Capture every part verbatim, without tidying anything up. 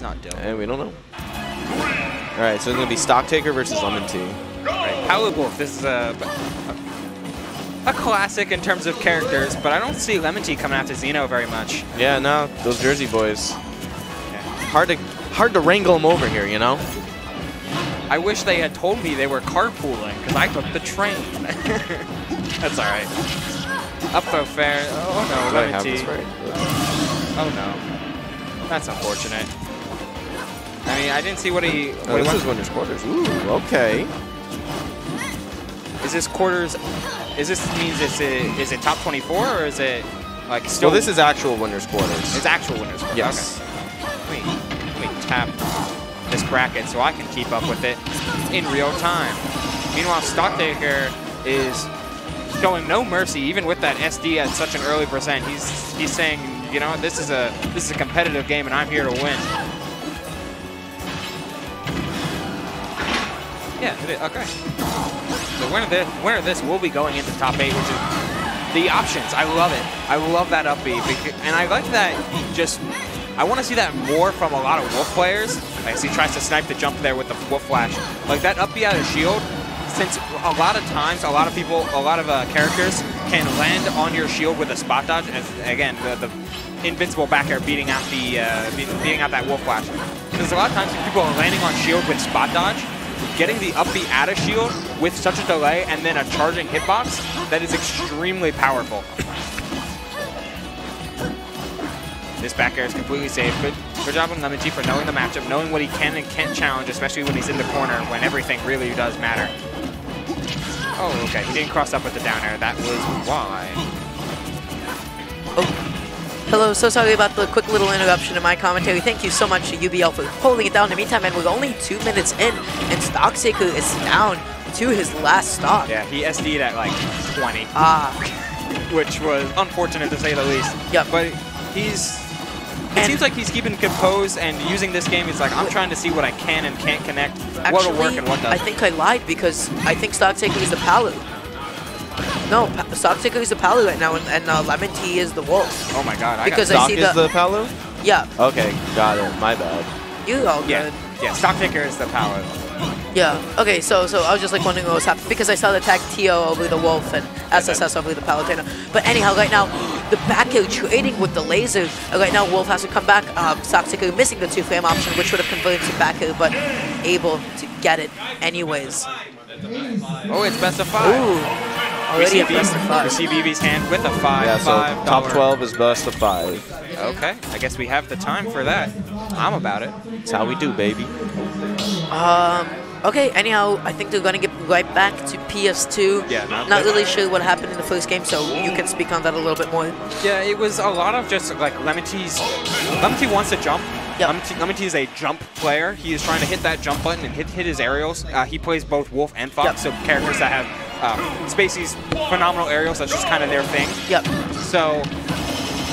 It's not dope. And we don't know. All right, so it's gonna be Stocktaker versus LemonTea. Right. Palu Wolf. This is a, a a classic in terms of characters, but I don't see LemonTea coming after Zeno very much. Yeah, no, those Jersey boys. Yeah. Hard to hard to wrangle them over here, you know. I wish they had told me they were carpooling because I took the train. That's all right. Up so fair. Oh no, LemonTea. Right. Oh no, that's unfortunate. I mean, I didn't see what he... What oh, he this went. Is winner's quarters. Ooh, okay. Is this quarters... Is this means it's a, is it top twenty-four or is it like still... Well, this is actual winner's quarters. It's actual winner's quarters. Yes. Okay. Let, me, let me tap this bracket so I can keep up with it in real time. Meanwhile, Stocktaker is showing no mercy, even with that S D at such an early percent. He's, he's saying, you know, this is a this is a competitive game and I'm here to win. Yeah, it is. Okay. The winner, the winner of this will be going into top eight, which is the options. I love it. I love that upbeat. And I like that just, I want to see that more from a lot of Wolf players. Like, as he tries to snipe the jump there with the Wolf Flash. Like, that upbeat out of shield, since a lot of times, a lot of people, a lot of uh, characters can land on your shield with a spot dodge. And again, the, the invincible back air beating out, the, uh, beating out that Wolf Flash. Because a lot of times people are landing on shield with spot dodge. Getting the upbeat out of shield with such a delay and then a charging hitbox, that is extremely powerful. This back air is completely safe. Good, good job on LemonTea for knowing the matchup, knowing what he can and can't challenge, especially when he's in the corner, when everything really does matter. Oh, okay. He didn't cross up with the down air. That was why. Oh. Hello, so sorry about the quick little interruption in my commentary. Thank you so much to U B L for holding it down in the meantime, and we're only two minutes in, and Stocktaker is down to his last stock. Yeah, he S D'd at like twenty. Ah. Which was unfortunate to say the least. Yeah. But he's, it and seems like he's keeping composed and using this game. He's like, I'm trying to see what I can and can't connect, actually, what'll work and what doesn't. I think I lied because I think Stocktaker is the Palu. No, Stocktaker is the Palu right now, and, and uh, LemonTea is the Wolf. Oh my god, I because got I see the, is the Palu? Yeah. Okay, got it. My bad. You all good. Yeah, yeah. Stocktaker is the Palu. Yeah. Okay, so so I was just like wondering what was happening because I saw the tag T O over the Wolf and S S S over the Palutena. But anyhow, right now, the back air trading with the laser. Right now, Wolf has to come back. Um, Stocktaker missing the two frame option, which would have converted to back air, but able to get it anyways. Oh, it's best of five. Ooh. Already we see B B's hand with a five. Yeah, so five top twelve is best of five. Okay, I guess we have the time for that. I'm about it. That's how we do, baby. Um. Okay. Anyhow, I think they're gonna get right back to P S two. Yeah. Not, not really sure what happened in the first game, so you can speak on that a little bit more. Yeah, it was a lot of just like LemonTea's. LemonTea wants to jump. Yep. LemonTea is a jump player. He is trying to hit that jump button and hit hit his aerials. Uh, he plays both Wolf and Fox, yep. So characters that have. Uh, Spacey's phenomenal aerials, that's just kind of their thing. Yep. So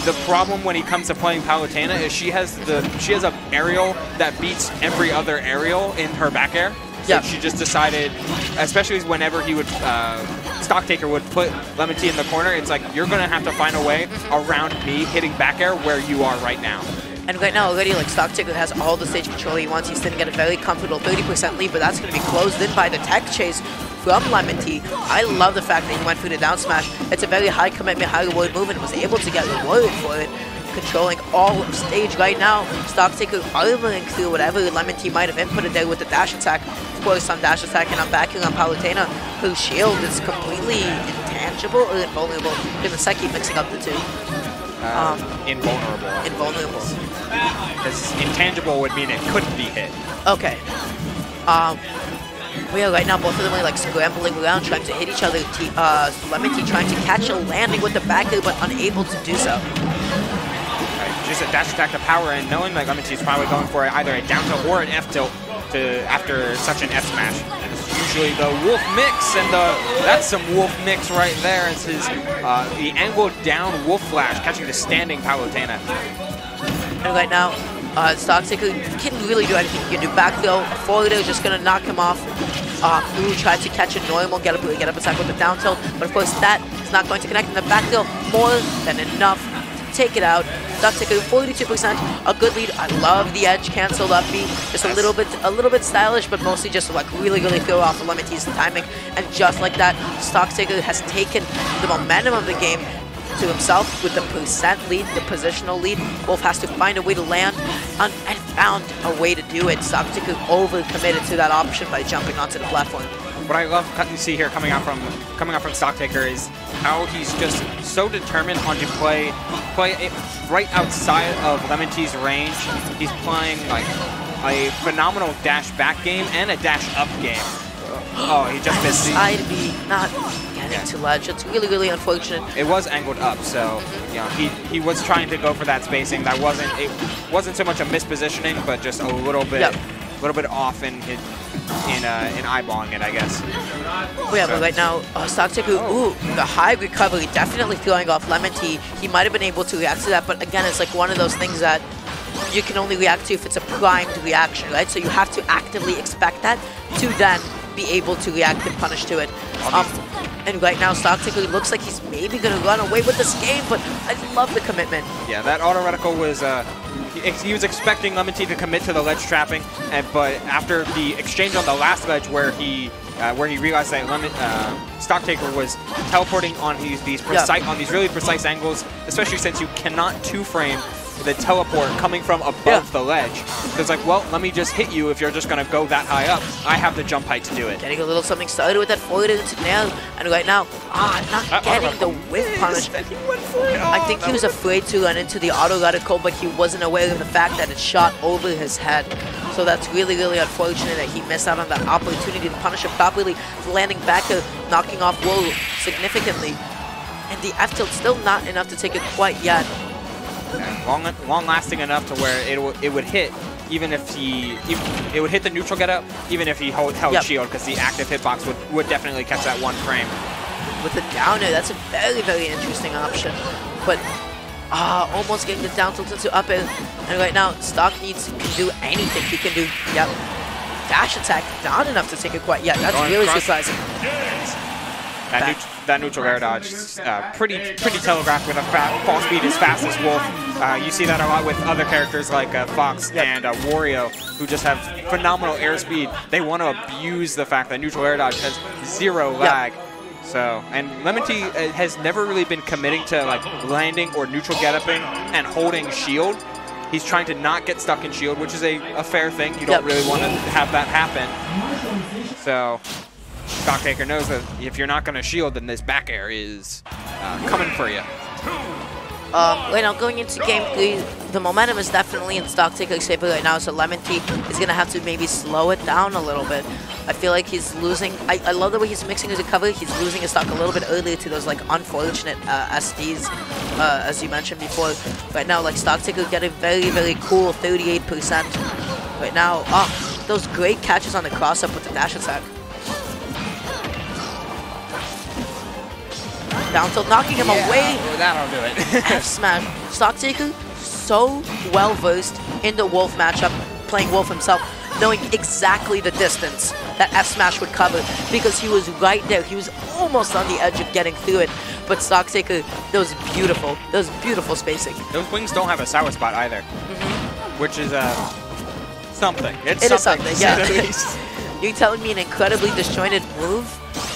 the problem when he comes to playing Palutena is she has the she has an aerial that beats every other aerial in her back air. So yep. She just decided, especially whenever he would uh, Stocktaker would put LemonTea in the corner, it's like you're gonna have to find a way around me hitting back air where you are right now. And right now already, like, Stocktaker has all the stage control he wants. He's sitting at a very comfortable thirty percent lead, but that's going to be closed in by the tech chase from LemonTea. I love the fact that he went through the down smash. It's a very high commitment, high reward move, and was able to get rewarded for it. Controlling all of stage right now. Stocktaker armoring through whatever LemonTea might have inputted there with the dash attack. Of course, on dash attack, and I'm backing on Palutena. Her shield is completely intangible or invulnerable. Because the Seki mixing up the two. Um, invulnerable. Invulnerable. Because intangible would mean it couldn't be hit. Okay. Um, we are right now, both of them are like scrambling around, trying to hit each other. T uh, LemonTea trying to catch a landing with the back air, but unable to do so. Right, just a dash attack to power and knowing like LemonTea's probably going for either a down tilt or an F tilt to after such an F smash. Usually the Wolf mix, and the, that's some Wolf mix right there. It's his uh, the angled down Wolf Flash catching the standing Palutena. And right now, uh, Stocktaker can't really do anything. You can do back throw, forward air, just gonna knock him off. Uh, Blue tried to catch a normal get up, get up attack with the down tilt, but of course that is not going to connect. In the back throw, more than enough to take it out. Stocktaker forty-two percent, a good lead. I love the edge cancel up B. Just a little bit, a little bit stylish, but mostly just like really, really throw off the LemonTea's timing. And just like that, Stocktaker has taken the momentum of the game to himself with the percent lead, the positional lead. Wolf has to find a way to land on, and found a way to do it. Stocktaker overcommitted to that option by jumping onto the platform. What I love to see here coming out from coming out from Stocktaker is how he's just so determined on to play play it right outside of LemonTea's range. He's playing like a phenomenal dash back game and a dash up game. Oh, he just missed. I'd be not getting yeah. to ledge. It's really, really unfortunate. It was angled up, so you know he he was trying to go for that spacing. That wasn't it. Wasn't so much a mispositioning, but just a little bit, yep. a little bit off in. in In, uh, in eyeballing it, I guess. Oh, yeah, so. But right now, uh, Stocktaker, ooh, the high recovery, definitely throwing off LemonTea. He might have been able to react to that, but again, it's like one of those things that you can only react to if it's a primed reaction, right? So you have to actively expect that to then be able to react and punish to it. Um, and right now, Stocktaker looks like he's maybe going to run away with this game, but I love the commitment. Yeah, that auto reticle was... Uh He was expecting LemonTea to commit to the ledge trapping, and but after the exchange on the last ledge where he uh, where he realized that Lemon uh, Stocktaker was teleporting on these these precise yeah. on these really precise angles, especially since you cannot two frame the teleport coming from above yeah. the ledge. So it's like, well, let me just hit you if you're just gonna go that high up. I have the jump height to do it. Getting a little something started with that forward into nail, and right now, ah, not that getting the whiff punish. I think he was afraid to run into the auto reticle, but he wasn't aware of the fact that it shot over his head. So that's really, really unfortunate that he missed out on that opportunity to punish him properly, landing back to knocking off Wolf significantly. And the F tilt still not enough to take it quite yet. Long, long lasting enough to where it, w it would hit, even if he, even, it would hit the neutral getup, even if he hold, held yep. shield, because the active hitbox would, would definitely catch that one frame. With the down air, that's a very, very interesting option. But uh, almost getting the down tilt into up air. And right now, Stock needs can do anything he can do. Yep. Dash attack, not enough to take it quite yet. That's Going really surprising. That, neut that neutral air dodge is uh, pretty, pretty telegraphed with a fa fall speed as fast as Wolf. Uh, you see that a lot with other characters like uh, Fox yep. and uh, Wario, who just have phenomenal air speed. They want to abuse the fact that neutral air dodge has zero yep. lag. So, and LemonTea has never really been committing to like landing or neutral get-upping and holding shield. He's trying to not get stuck in shield, which is a, a fair thing. You don't yep. really want to have that happen. So... Stocktaker knows that if you're not going to shield, then this back air is uh, coming for you. Um, right now, going into game three, the momentum is definitely in Stocktaker's favor right now, so LemonTea is going to have to maybe slow it down a little bit. I feel like he's losing... I, I love the way he's mixing his recovery. He's losing his stock a little bit earlier to those, like, unfortunate uh, S Ds, uh, as you mentioned before. Right now, like, Stocktaker getting very, very cool thirty-eight percent. Right now, oh, those great catches on the cross-up with the dash attack. Down tilt, knocking him yeah, away. That'll do it. F smash. Stocktaker so well versed in the Wolf matchup, playing Wolf himself, knowing exactly the distance that F smash would cover because he was right there. He was almost on the edge of getting through it. But Stocktaker, that was beautiful. That was beautiful spacing. Those wings don't have a sour spot either, mm-hmm. which is uh, something. It's it something. Is something. Yeah. You're telling me an incredibly disjointed move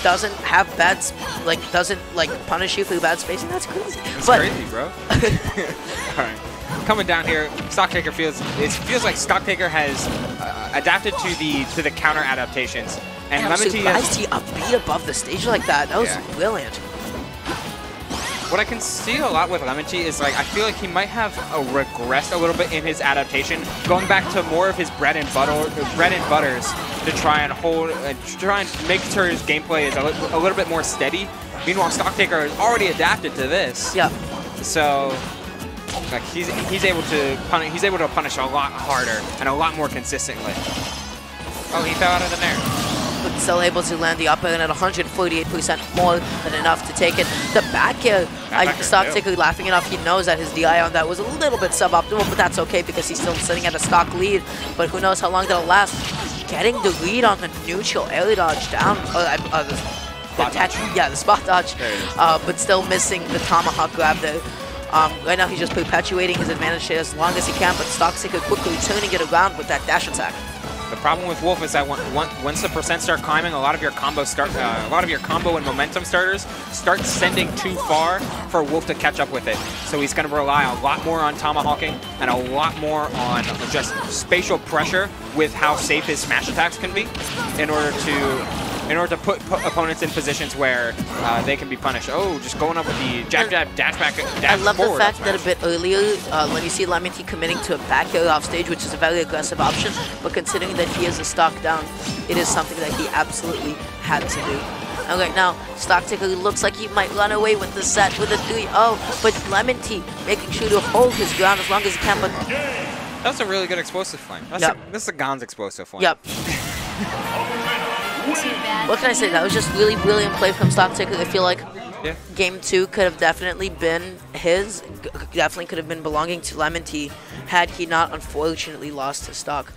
doesn't have bad, like doesn't like punish you for bad spacing? That's crazy. That's but crazy, bro. All right, coming down here, Stocktaker feels it feels like Stocktaker has uh, adapted to the to the counter adaptations. And yeah, I'm surprised he upbeat above the stage like that. That was yeah. brilliant. What I can see a lot with LemonTea is like I feel like he might have a regressed a little bit in his adaptation, going back to more of his bread and butter, bread and butters, to try and hold, uh, try and make sure his gameplay is a, li a little bit more steady. Meanwhile, Stocktaker is already adapted to this. Yeah. So like he's he's able to punish, he's able to punish a lot harder and a lot more consistently. Oh, he fell out of the mirror. But still able to land the up air at one hundred forty-eight percent, more than enough to take it. The back air, I Stocktaker laughing enough. He knows that his D I on that was a little bit suboptimal, but that's okay because he's still sitting at a stock lead. But who knows how long that'll last. Getting the lead on the neutral air dodge down, or uh, uh, the, the dodge. yeah, the spot dodge, uh, but still missing the tomahawk grab there. Um, right now he's just perpetuating his advantage here as long as he can, but Stocktaker quickly turning it around with that dash attack. The problem with Wolf is that when, once the percent start climbing, a lot of your combo start, uh, a lot of your combo and momentum starters start sending too far for Wolf to catch up with it. So he's going to rely a lot more on tomahawking and a lot more on just spatial pressure with how safe his smash attacks can be, in order to in order to put opponents in positions where uh, they can be punished. Oh, just going up with the jab, jab, dash back, dash I love forward the fact that a bit earlier, uh, when you see LemonTea committing to a back air off stage, which is a very aggressive option, but considering that he is a stock down, it is something that he absolutely had to do. And right now, Stocktaker looks like he might run away with the set with a three oh, but LemonTea making sure to hold his ground as long as he can. But that's a really good explosive flame. That's yep. a, this is a Gon's explosive flame. Yep. What can I say? That was just really brilliant play from Stocktaker. I feel like yeah. game two could have definitely been his, definitely could have been belonging to LemonTea had he not unfortunately lost his stock.